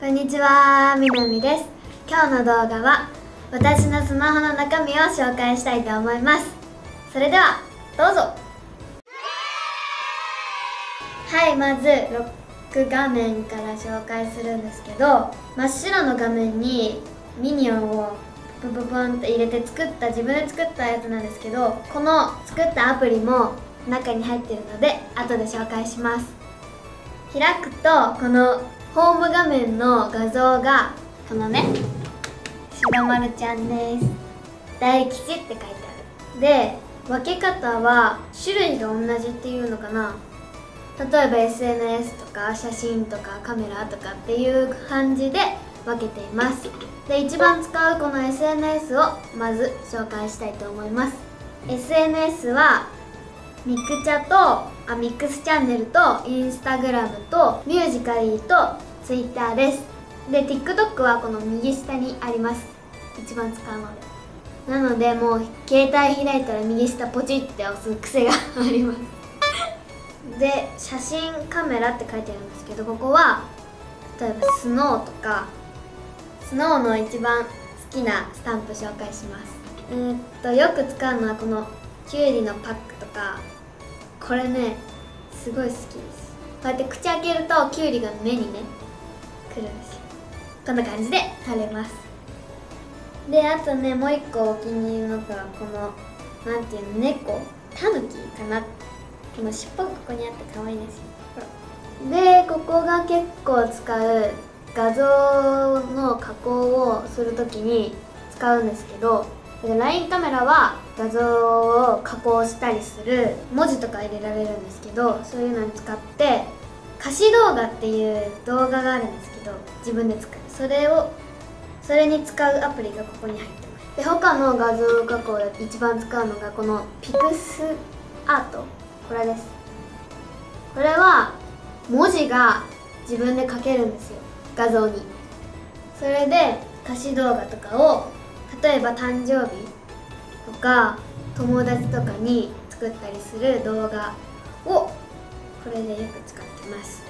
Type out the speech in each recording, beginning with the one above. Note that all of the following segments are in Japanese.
こんにちは、みなみです。今日の動画は私のスマホの中身を紹介したいと思います。それではどうぞ。はい、まずロック画面から紹介するんですけど、真っ白の画面にミニオンをポンポンポンと入れて自分で作ったやつなんですけど、この作ったアプリも中に入ってるので後で紹介します。開くとこのホーム画面の画像がこのね、しろまるちゃんです、大吉って書いてある。で、分け方は種類が同じっていうのかな。例えば SNS とか写真とかカメラとかっていう感じで分けています。で、一番使うこの SNS をまず紹介したいと思います。 SNS はミクチャとミックスチャンネルとインスタグラムとミュージカリーとツイッターです。で、 TikTok はこの右下にあります。一番使うので、なのでもう携帯開いたら右下ポチって押す癖がありますで、写真カメラって書いてあるんですけど、ここは例えばスノーとか、スノーの一番好きなスタンプ紹介します。よく使うのはこのキュウリのパックとか、これねすごい好きです。こうやって口開けるとキュウリが目にねくるんですよ。こんな感じで撮れます。で、あとね、もう一個お気に入りの子はこのなんていうの、猫タヌキかな、この尻尾がここにあって可愛いですよ。で、ここが結構使う画像の加工をするときに使うんですけど、 LINE カメラは画像を加工したりする文字とか入れられるんですけど、そういうのに使って歌詞動画っていう動画があるんですけど、自分で作る、それに使うアプリがここに入ってます。で、他の画像加工で一番使うのがこのPixArt、これです。これは文字が自分で書けるんですよ、画像に。それで歌詞動画とかを、例えば誕生日とか友達とかに作ったりする動画をこれでよく使ってます。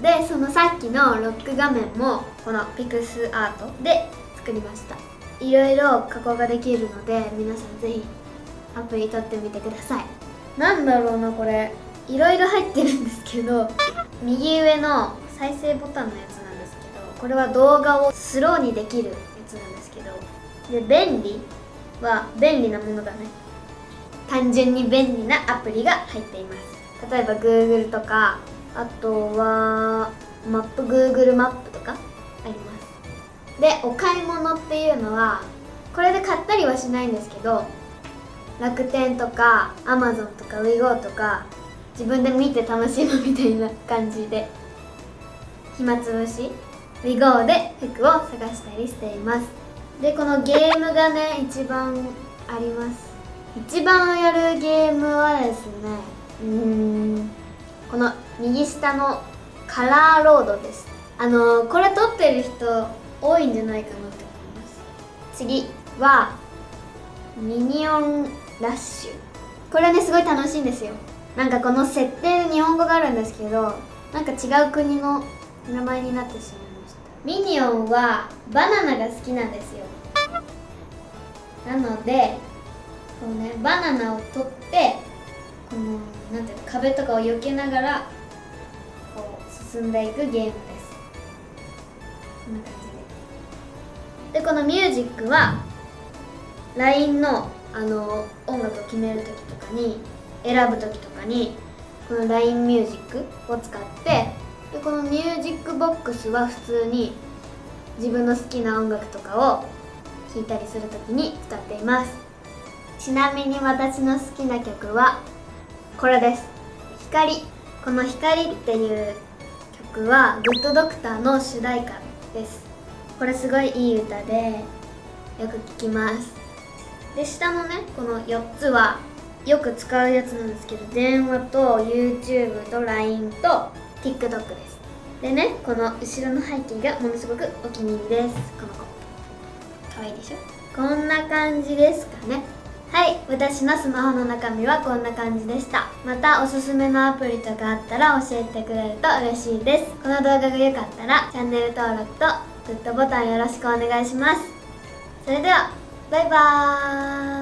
で、そのさっきのロック画面もこのPixArtで作りました。いろいろ加工ができるので皆さんぜひアプリ取ってみてください。なんだろうな、これいろいろ入ってるんですけど、右上の再生ボタンのやつなんですけど、これは動画をスローにできるやつなんですけど、で、便利は便利なものだね、単純に便利なアプリが入っています。例えば Google とか、あとはマップ、 Google マップとかあります。で、お買い物っていうのはこれで買ったりはしないんですけど、楽天とか Amazon とか WeGo とか自分で見て楽しむみたいな感じで、暇つぶし WeGo で服を探したりしています。で、このゲームがね一番あります。一番やるゲームはですね、この右下のカラーロードです。これ撮ってる人多いんじゃないかなと思います。次はミニオンラッシュ、これねすごい楽しいんですよ。なんかこの設定、日本語があるんですけど、なんか違う国の名前になってしまいました。ミニオンはバナナが好きなんですよ。なのでこうね、バナナを取って、このなんていうの、壁とかを避けながらこう進んでいくゲームです。こんな感じで。で、このミュージックは LINE の音楽を決める時とかに、選ぶ時とかにこの LINE ミュージックを使って、でこのミュージックボックスは普通に自分の好きな音楽とかを聴いたりする時に使っています。ちなみに私の好きな曲はこれです。光。この光っていう曲は Good Doctor の主題歌です。これすごいいい歌でよく聴きます。で、下のねこの4つはよく使うやつなんですけど、電話と YouTube と LINE と TikTok です。でね、この後ろの背景がものすごくお気に入りです。この子かわいいでしょ。こんな感じですかね。はい、私のスマホの中身はこんな感じでした。またおすすめのアプリとかあったら教えてくれると嬉しいです。この動画が良かったらチャンネル登録とグッドボタンよろしくお願いします。それでは、バイバーイ。